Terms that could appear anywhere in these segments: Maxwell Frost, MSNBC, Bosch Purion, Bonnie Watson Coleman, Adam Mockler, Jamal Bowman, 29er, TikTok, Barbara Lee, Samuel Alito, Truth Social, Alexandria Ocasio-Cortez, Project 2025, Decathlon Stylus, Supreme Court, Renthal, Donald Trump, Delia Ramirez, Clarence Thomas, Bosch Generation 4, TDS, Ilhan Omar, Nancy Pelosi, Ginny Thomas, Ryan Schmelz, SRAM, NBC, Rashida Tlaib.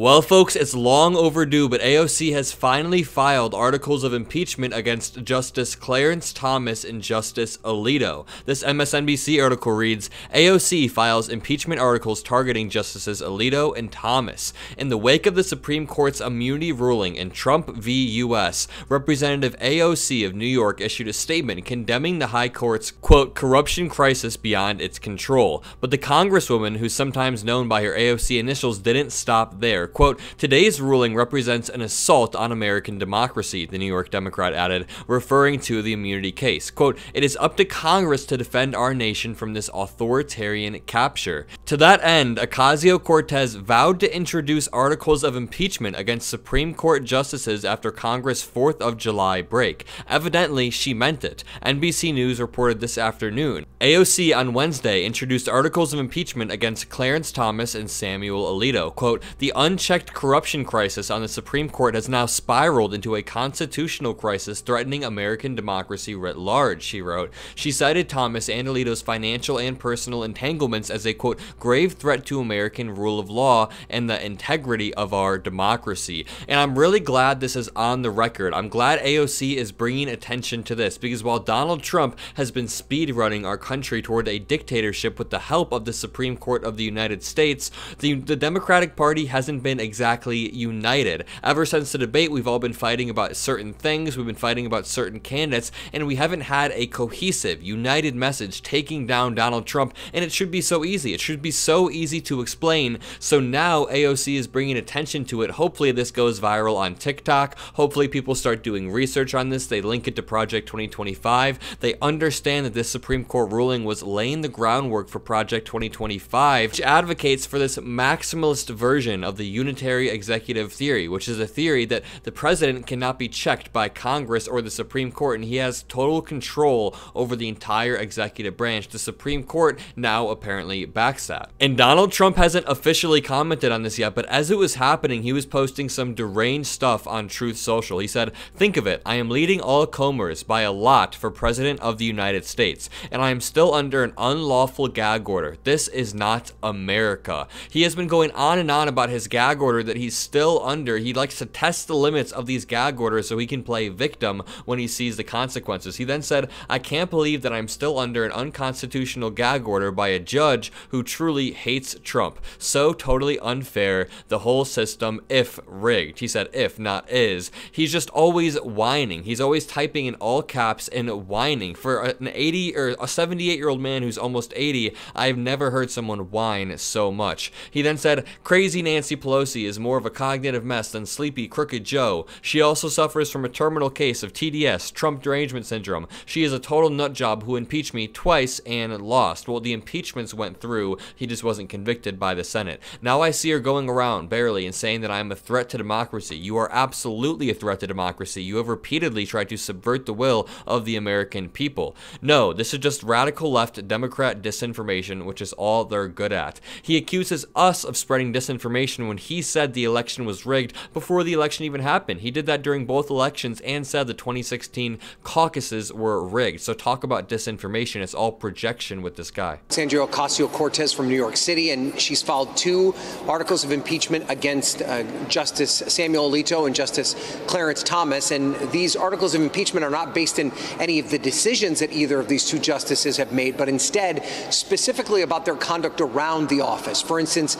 Well, folks, it's long overdue, but AOC has finally filed articles of impeachment against Justice Clarence Thomas and Justice Alito. This MSNBC article reads, AOC files impeachment articles targeting Justices Alito and Thomas. In the wake of the Supreme Court's immunity ruling in Trump v. U.S., Representative AOC of New York issued a statement condemning the high court's, quote, corruption crisis beyond its control. But the Congresswoman, who's sometimes known by her AOC initials, didn't stop there. Quote, today's ruling represents an assault on American democracy, the New York Democrat added, referring to the immunity case. Quote, it is up to Congress to defend our nation from this authoritarian capture. To that end, Ocasio-Cortez vowed to introduce articles of impeachment against Supreme Court justices after Congress' 4th of July break. Evidently, she meant it. NBC News reported this afternoon. AOC on Wednesday introduced articles of impeachment against Clarence Thomas and Samuel Alito. Quote, the unchecked corruption crisis on the Supreme Court has now spiraled into a constitutional crisis threatening American democracy writ large, she wrote. She cited Thomas and Alito's financial and personal entanglements as a, quote, grave threat to American rule of law and the integrity of our democracy. And I'm really glad this is on the record. I'm glad AOC is bringing attention to this, because while Donald Trump has been speed-running our country toward a dictatorship with the help of the Supreme Court of the United States, the Democratic Party hasn't been exactly united. Ever since the debate, we've all been fighting about certain things, we've been fighting about certain candidates, and we haven't had a cohesive, united message taking down Donald Trump, and it should be so easy. It should be so easy to explain. So now AOC is bringing attention to it. Hopefully this goes viral on TikTok. Hopefully people start doing research on this. They link it to Project 2025. They understand that this Supreme Court ruling was laying the groundwork for Project 2025, which advocates for this maximalist version of the unitary executive theory, which is a theory that the president cannot be checked by Congress or the Supreme Court, and he has total control over the entire executive branch. The Supreme Court now apparently backs that. And Donald Trump hasn't officially commented on this yet, but as it was happening, he was posting some deranged stuff on Truth Social. He said, think of it, I am leading all comers by a lot for President of the United States, and I am still under an unlawful gag order. This is not America. He has been going on and on about his gag order that he's still under. He likes to test the limits of these gag orders so he can play victim when he sees the consequences. He then said, I can't believe that I'm still under an unconstitutional gag order by a judge who truly hates Trump. So totally unfair, the whole system, if rigged. He said, if, not is. He's just always whining. He's always typing in all caps and whining. For an 80 or a 78-year-old man who's almost 80, I've never heard someone whine so much. He then said, crazy Nancy Pelosi is more of a cognitive mess than sleepy, crooked Joe. She also suffers from a terminal case of TDS, Trump derangement syndrome. She is a total nutjob who impeached me twice and lost. Well, the impeachments went through. He just wasn't convicted by the Senate. Now I see her going around, barely, and saying that I am a threat to democracy. You are absolutely a threat to democracy. You have repeatedly tried to subvert the will of the American people. No, this is just radical left Democrat disinformation, which is all they're good at. He accuses us of spreading disinformation when he said the election was rigged before the election even happened. He did that during both elections and said the 2016 caucuses were rigged. So talk about disinformation. It's all projection with this guy. Alexandria Ocasio-Cortez from New York City, and she's filed two articles of impeachment against Justice Samuel Alito and Justice Clarence Thomas. And these articles of impeachment are not based in any of the decisions that either of these two justices have made, but instead specifically about their conduct around the office. For instance,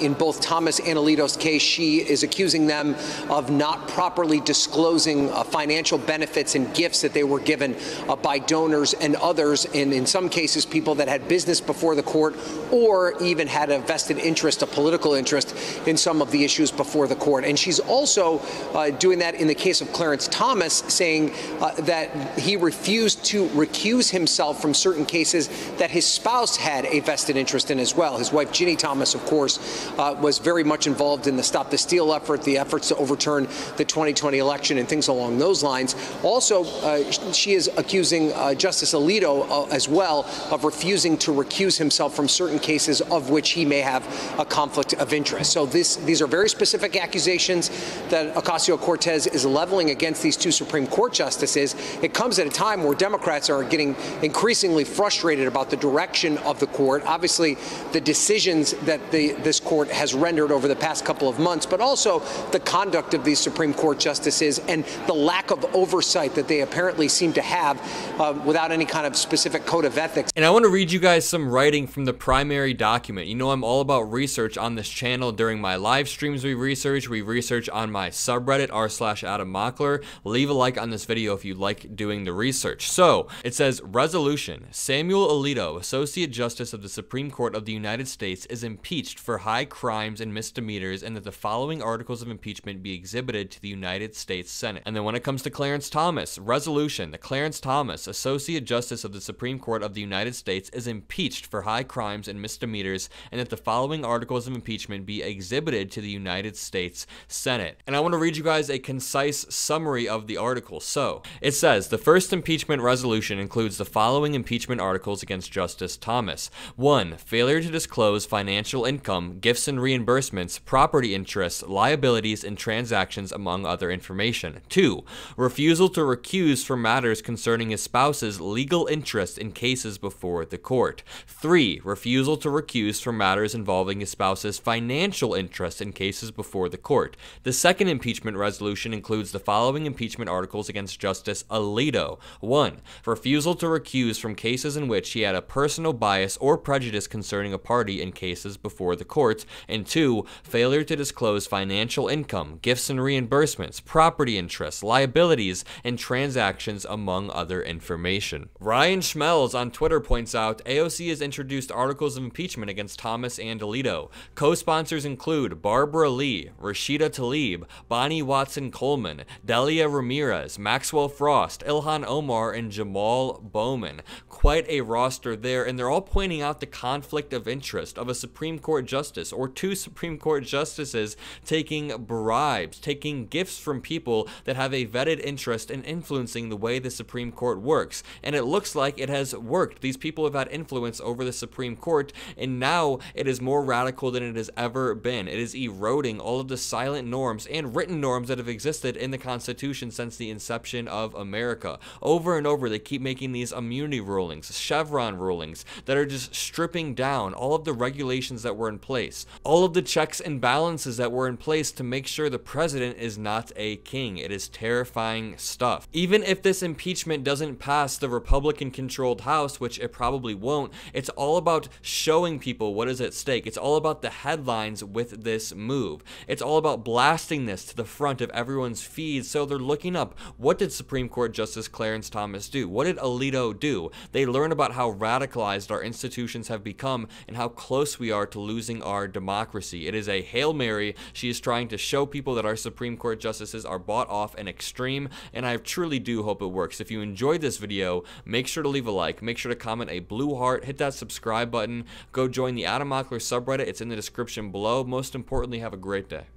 in both Thomas and Alito's case, she is accusing them of not properly disclosing financial benefits and gifts that they were given by donors and others, and in some cases people that had business before the court or even had a vested interest, a political interest, in some of the issues before the court. And she's also doing that in the case of Clarence Thomas, saying that he refused to recuse himself from certain cases that his spouse had a vested interest in as well. His wife, Ginny Thomas, of course, was very much involved in the Stop the Steal effort, the efforts to overturn the 2020 election and things along those lines. Also, she is accusing Justice Alito as well of refusing to recuse himself from certain cases of which he may have a conflict of interest. So these are very specific accusations that Ocasio-Cortez is leveling against these two Supreme Court justices. It comes at a time where Democrats are getting increasingly frustrated about the direction of the court. Obviously, the decisions that this court has rendered over the past couple of months, but also the conduct of these Supreme Court justices and the lack of oversight that they apparently seem to have without any kind of specific code of ethics. And I want to read you guys some writing from the primary document. You know, I'm all about research on this channel. During my live streams, we research on my subreddit, r/Adam Mockler. Leave a like on this video if you like doing the research. So it says, resolution: Samuel Alito, Associate Justice of the Supreme Court of the United States, is impeached for high crimes and misdemeanors, and that the following articles of impeachment be exhibited to the United States Senate. And then when it comes to Clarence Thomas, resolution: the Clarence Thomas, Associate Justice of the Supreme Court of the United States, is impeached for high crimes and misdemeanors, and that the following articles of impeachment be exhibited to the United States Senate. And I want to read you guys a concise summary of the article. So it says, the first impeachment resolution includes the following impeachment articles against Justice Thomas. 1. Failure to disclose financial income, gifts and reimbursements, property interests, liabilities, and transactions, among other information. 2. Refusal to recuse for matters concerning his spouse's legal interests in cases before the court. 3. Refusal to recuse for matters involving his spouse's financial interests in cases before the court. The second impeachment resolution includes the following impeachment articles against Justice Alito. 1. Refusal to recuse from cases in which he had a personal bias or prejudice concerning a party in cases before the court. And 2. Failure to disclose financial income, gifts and reimbursements, property interests, liabilities, and transactions, among other information. Ryan Schmelz on Twitter points out, AOC has introduced articles of impeachment against Thomas and Alito. Co-sponsors include Barbara Lee, Rashida Tlaib, Bonnie Watson Coleman, Delia Ramirez, Maxwell Frost, Ilhan Omar, and Jamal Bowman. Quite a roster there, and they're all pointing out the conflict of interest of a Supreme Court justice or two Supreme Court justices taking bribes, taking gifts from people that have a vetted interest in influencing the way the Supreme Court works. And it looks like it has worked. These people have had influence over the Supreme Court, and now it is more radical than it has ever been. It is eroding all of the silent norms and written norms that have existed in the Constitution since the inception of America. Over and over, they keep making these immunity rulings, Chevron rulings, that are just stripping down all of the regulations that were in place, all of the checks and balances that were in place to make sure the president is not a king. It is terrifying stuff. Even if this impeachment doesn't pass the Republican-controlled House, which it probably won't, it's all about showing people what is at stake. It's all about the headlines with this move. It's all about blasting this to the front of everyone's feed, so they're looking up, what did Supreme Court Justice Clarence Thomas do? What did Alito do? They learn about how radicalized our institutions have become and how close we are to losing our democracy. It is a Hail Mary. She is trying to show people that our Supreme Court justices are bought off and extreme, and I truly do hope it works. If you enjoyed this video, make sure to leave a like, make sure to comment a blue heart, hit that subscribe button, go join the Adam Mockler subreddit. It's in the description below. Most importantly, have a great day.